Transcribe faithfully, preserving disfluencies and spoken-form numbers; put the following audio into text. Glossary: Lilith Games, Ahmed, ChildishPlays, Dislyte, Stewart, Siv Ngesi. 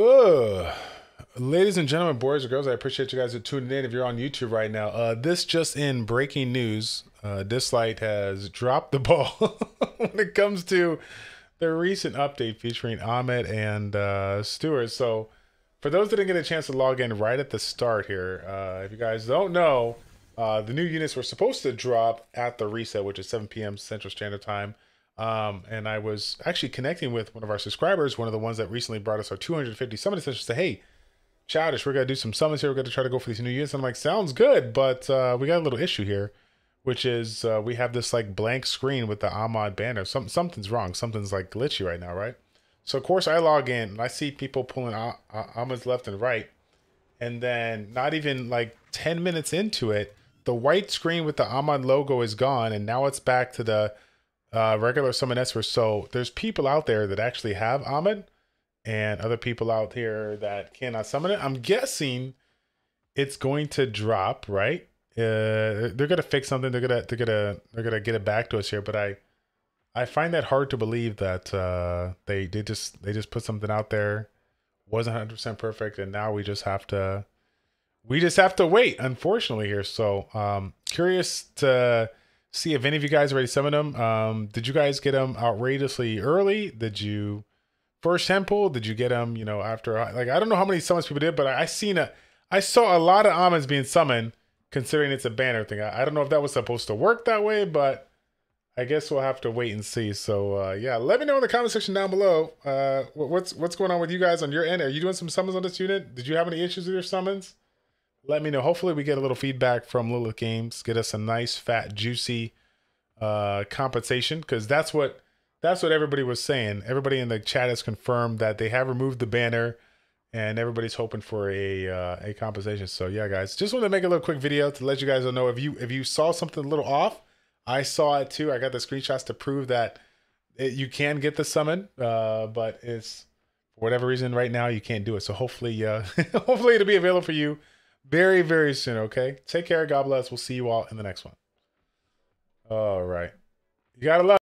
Ugh. Ladies and gentlemen, boys and girls, I appreciate you guys are tuning in. If you're on YouTube right now, uh, this just in, breaking news, uh, Dislyte has dropped the ball when it comes to the recent update featuring Ahmed and uh, Stewart. So for those that didn't get a chance to log in right at the start here, uh, if you guys don't know, uh, the new units were supposed to drop at the reset, which is seven P M Central Standard Time. Um, and I was actually connecting with one of our subscribers, one of the ones that recently brought us our two hundred fifty summon essentials, to say, hey, Childish, we're going to do some summons here. We're going to try to go for these new units. And I'm like, sounds good, but uh, we got a little issue here, which is uh, we have this like blank screen with the Ahmed banner. Some, something's wrong. Something's like glitchy right now, right? So of course I log in and I see people pulling Ahmed's left and right. And then not even like ten minutes into it, the white screen with the Ahmed logo is gone. And now it's back to the Uh, regular summon essentials. So there's people out there that actually have Ahmed and other people out here that cannot summon it. I'm guessing it's going to drop, right? Uh, they're gonna fix something. They're gonna they're gonna they're gonna get it back to us here. But I I find that hard to believe that uh, they they just they just put something out there, wasn't one hundred percent perfect, and now we just have to we just have to wait. Unfortunately here, so um, curious to see if any of you guys already summoned them. Um, did you guys get them outrageously early? Did you first temple? Did you get them, you know, after, like, I don't know how many summons people did, but I, I seen a, I saw a lot of Ahmeds being summoned considering it's a banner thing. I, I don't know if that was supposed to work that way, but I guess we'll have to wait and see. So uh, yeah, let me know in the comment section down below. Uh, what's, what's going on with you guys on your end? Are you doing some summons on this unit? Did you have any issues with your summons? Let me know. Hopefully we get a little feedback from Lilith Games. Get us a nice, fat, juicy uh, compensation, because that's what that's what everybody was saying. Everybody in the chat has confirmed that they have removed the banner, and everybody's hoping for a uh, a compensation. So yeah, guys, just wanted to make a little quick video to let you guys know if you if you saw something a little off. I saw it too. I got the screenshots to prove that it, you can get the summon, uh, but it's for whatever reason right now you can't do it. So hopefully, uh, hopefully it'll be available for you very, very soon, okay? Take care. God bless. We'll see you all in the next one. All right. You gotta love